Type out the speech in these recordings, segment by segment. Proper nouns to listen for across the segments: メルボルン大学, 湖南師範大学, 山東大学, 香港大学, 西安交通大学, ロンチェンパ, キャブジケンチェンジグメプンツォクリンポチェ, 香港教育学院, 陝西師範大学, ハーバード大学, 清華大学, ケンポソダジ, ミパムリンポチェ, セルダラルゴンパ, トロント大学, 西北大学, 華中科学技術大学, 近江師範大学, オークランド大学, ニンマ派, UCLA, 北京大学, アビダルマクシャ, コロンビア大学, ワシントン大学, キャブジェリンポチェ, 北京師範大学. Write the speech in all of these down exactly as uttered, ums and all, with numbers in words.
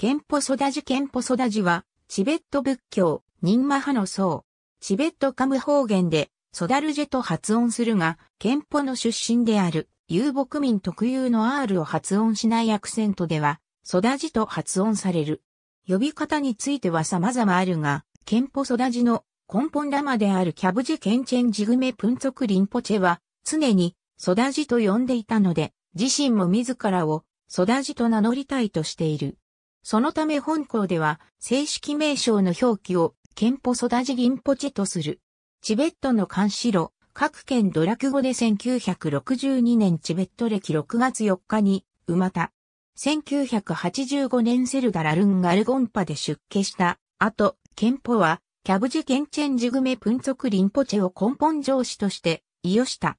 ケンポソダジケンポソダジは、チベット仏教、ニンマ派の僧。チベットカム方言で、ソダルジェと発音するが、ケンポの出身である、遊牧民特有の アール を発音しないアクセントでは、ソダジと発音される。呼び方については様々あるが、ケンポソダジの根本ラマであるキャブジケンチェンジグメプンツォクリンポチェは、常にソダジと呼んでいたので、自身も自らをソダジと名乗りたいとしている。そのため本校では正式名称の表記をケンポソダジギンポチェとする。チベットの漢詩路、各県土落語でせんきゅうひゃくろくじゅうにねんチベット暦ろくがつよっかに生また。せんきゅうひゃくはちじゅうごねんセルダラルンガルゴンパで出家した。後、ケンポはキャブジケンチェンジグメプンツォクリンポチェを根本上師として依頼した。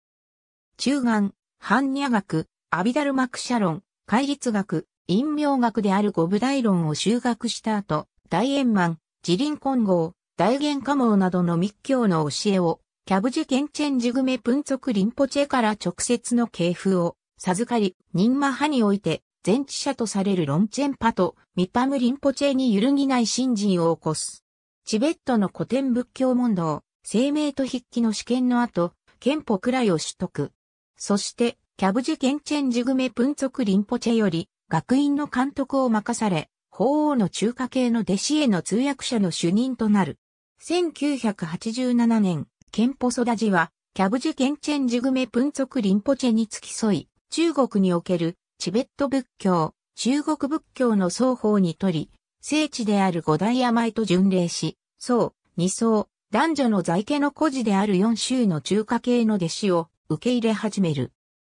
中眼、般若学、アビダルマクシャ論、戒律学、陰陽学である五部大論を修学した後、大円満、自輪金剛、大玄華網などの密教の教えを、キャブジケンチェンジグメプンツォクリンポチェから直接の系譜を授かり、ニンマ派において、前置者とされるロンチェンパとミパムリンポチェに揺るぎない信心を起こす。チベットの古典仏教問答、声明と筆記の試験の後、ケンポくらいを取得。そして、キャブジケンチェンジグメプンツォクリンポチェより、学院の監督を任され、法王の中華系の弟子への通訳者の主任となる。せんきゅうひゃくはちじゅうななねん、ケンポソダジは、キャブジケンチェンジグメプンツォクリンポチェに付き添い、中国におけるチベット仏教、中国仏教の双方にとり、聖地である五大病と巡礼し、僧、尼僧、男女の在家の孤児である四宗の中華系の弟子を受け入れ始める。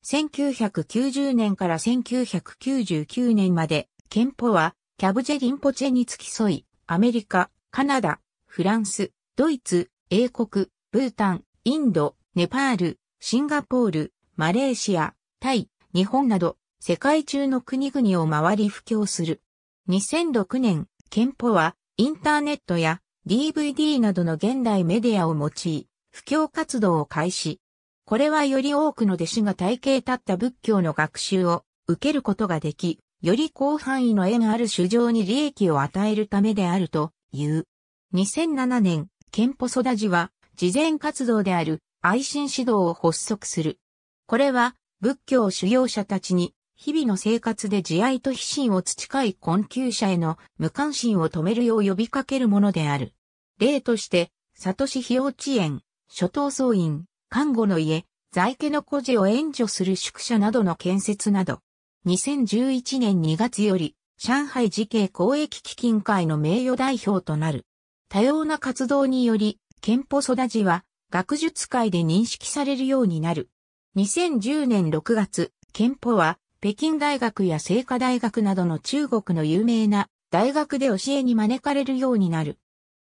せんきゅうひゃくきゅうじゅうねんからせんきゅうひゃくきゅうじゅうきゅうねんまで、ケンポは、キャブジェリンポチェに付き添い、アメリカ、カナダ、フランス、ドイツ、英国、ブータン、インド、ネパール、シンガポール、マレーシア、タイ、日本など、世界中の国々を回り布教する。にせんろくねん、ケンポは、インターネットや ディーブイディー などの現代メディアを用い、布教活動を開始。これはより多くの弟子が体系立った仏教の学習を受けることができ、より広範囲の縁ある衆生に利益を与えるためであるという。にせんななねん、ケンポソダジは、慈善活動である愛心指導を発足する。これは、仏教修行者たちに、日々の生活で慈愛と悲心を培い困窮者への無関心を止めるよう呼びかけるものである。例として、里子日幼稚園、初等僧院、看護の家、在家の孤児を援助する宿舎などの建設など、にせんじゅういちねんにがつより、上海慈恵公益基金会の名誉代表となる。多様な活動により、ケンポソダジは、学術界で認識されるようになる。にせんじゅうねんろくがつ、ケンポは、北京大学や清華大学などの中国の有名な大学で教えに招かれるようになる。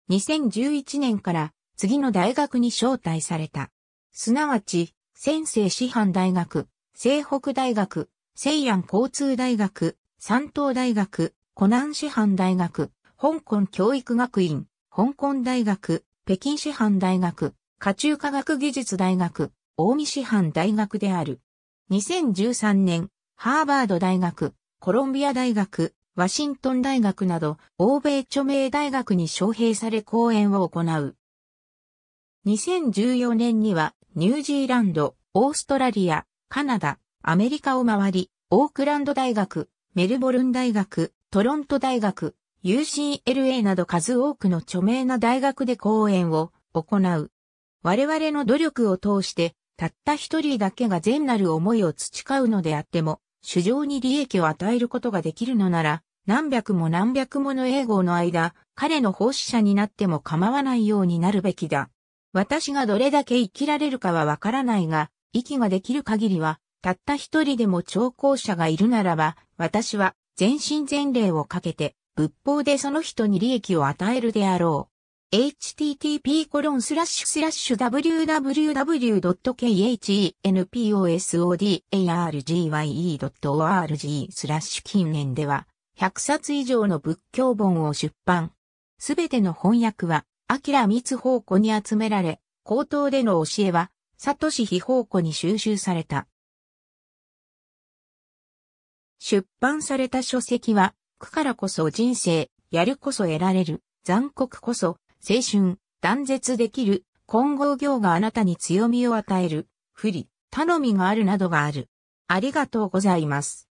にせんじゅういちねんから次の大学に招待された。すなわち、陝西師範大学、西北大学、西安交通大学、山東大学、湖南師範大学、香港教育学院、香港大学、北京師範大学、華中科学技術大学、近江師範大学である。にせんじゅうさんねん、ハーバード大学、コロンビア大学、ワシントン大学など、欧米著名大学に招聘され講演を行う。にせんじゅうよねんには、ニュージーランド、オーストラリア、カナダ、アメリカを回り、オークランド大学、メルボルン大学、トロント大学、ユーシーエルエー など数多くの著名な大学で講演を行う。我々の努力を通して、たった一人だけが善なる思いを培うのであっても、衆生に利益を与えることができるのなら、何百も何百もの英語の間、彼の奉仕者になっても構わないようになるべきだ。私がどれだけ生きられるかはわからないが、息ができる限りは、たった一人でも聴講者がいるならば、私は全身全霊をかけて、仏法でその人に利益を与えるであろう。エイチティーティーピーコロンスラッシュスラッシュダブリューダブリューダブリュードットケンポソダジドットオーアールジーワイイードットオーアールジー スラッシュ近年以上の仏教本を出版。すべての翻訳は、明光宝庫に集められ、口頭での教えは、里子日宝庫に収集された。出版された書籍は、苦からこそ人生、やるこそ得られる、残酷こそ、青春、断絶できる、金剛行があなたに強みを与える、不利、頼みがあるなどがある。ありがとうございます。